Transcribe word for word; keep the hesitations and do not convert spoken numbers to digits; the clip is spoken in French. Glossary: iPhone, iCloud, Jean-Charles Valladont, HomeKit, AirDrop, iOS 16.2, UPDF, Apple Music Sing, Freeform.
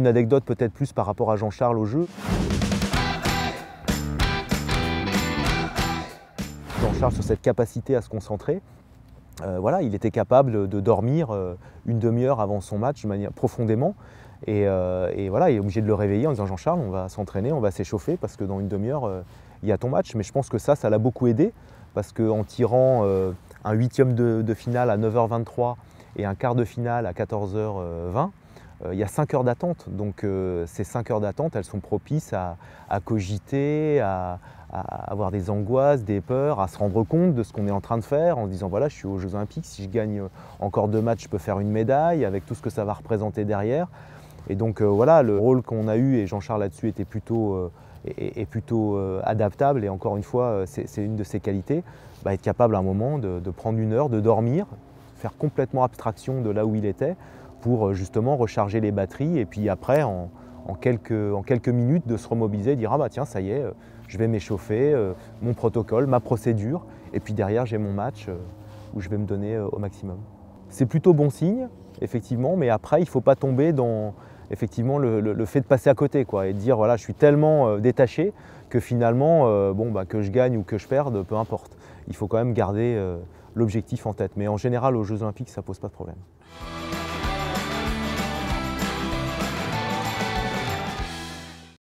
Une anecdote peut-être plus par rapport à Jean-Charles au jeu. Jean-Charles, sur cette capacité à se concentrer, euh, voilà, il était capable de dormir euh, une demi-heure avant son match de manière profondément. Et, euh, et voilà, il est obligé de le réveiller en disant Jean-Charles, on va s'entraîner, on va s'échauffer parce que dans une demi-heure, euh, il y a ton match. Mais je pense que ça, ça l'a beaucoup aidé parce qu'en tirant euh, un huitième de, de finale à neuf heures vingt-trois et un quart de finale à quatorze heures vingt, il y a cinq heures d'attente, donc euh, ces cinq heures d'attente, elles sont propices à, à cogiter, à, à avoir des angoisses, des peurs, à se rendre compte de ce qu'on est en train de faire en se disant voilà, je suis aux Jeux Olympiques, si je gagne encore deux matchs, je peux faire une médaille avec tout ce que ça va représenter derrière. Et donc euh, voilà, le rôle qu'on a eu, et Jean-Charles là-dessus était plutôt, euh, est, est plutôt euh, adaptable, et encore une fois, c'est une de ses qualités, bah, être capable à un moment de, de prendre une heure, de dormir, faire complètement abstraction de là où il était, pour justement recharger les batteries et puis après, en, en, quelques, en quelques minutes, de se remobiliser et dire « Ah bah tiens, ça y est, je vais m'échauffer, mon protocole, ma procédure, et puis derrière, j'ai mon match où je vais me donner au maximum. » C'est plutôt bon signe, effectivement, mais après, il ne faut pas tomber dans effectivement, le, le, le fait de passer à côté, quoi, et de dire « Voilà, je suis tellement détaché que finalement, bon, bah, que je gagne ou que je perde, peu importe. » Il faut quand même garder l'objectif en tête. Mais en général, aux Jeux Olympiques, ça ne pose pas de problème.